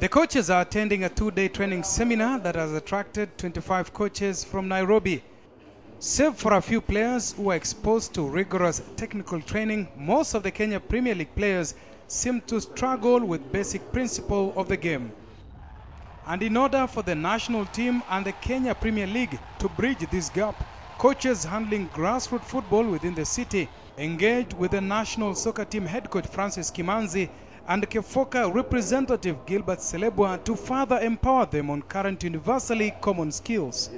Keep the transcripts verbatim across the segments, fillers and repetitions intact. The coaches are attending a two-day training seminar that has attracted twenty-five coaches from Nairobi. Save for a few players who are exposed to rigorous technical training, most of the Kenya Premier League players seem to struggle with basic principles of the game. And in order for the national team and the Kenya Premier League to bridge this gap, coaches handling grassroots football within the city engaged with the national soccer team head coach Francis Kimanzi and Kefoca representative Gilbert Celebua to further empower them on current universally common skills.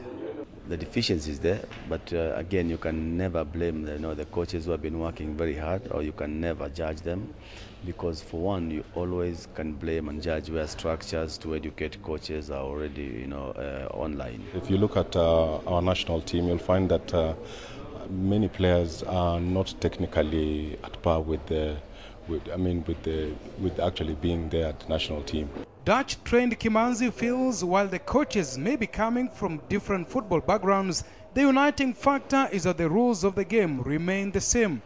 The deficiency is there, but uh, again, you can never blame the, you know, the coaches who have been working very hard, or you can never judge them, because for one, you always can blame and judge where structures to educate coaches are already, you know, uh, online. If you look at uh, our national team, you'll find that uh, many players are not technically at par with the, with, I mean, with the, with actually being there at the national team. Dutch-trained Kimanzi feels while the coaches may be coming from different football backgrounds, the uniting factor is that the rules of the game remain the same.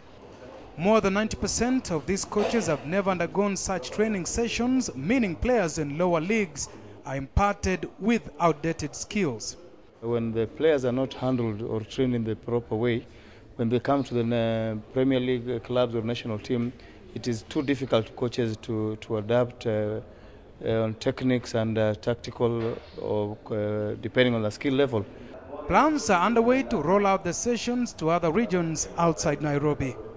More than ninety percent of these coaches have never undergone such training sessions, meaning players in lower leagues are imparted with outdated skills. When the players are not handled or trained in the proper way, when they come to the Premier League clubs or national team, it is too difficult for coaches to, to adapt uh, Uh, on techniques and uh, tactical, or uh, depending on the skill level. Plans are underway to roll out the sessions to other regions outside Nairobi.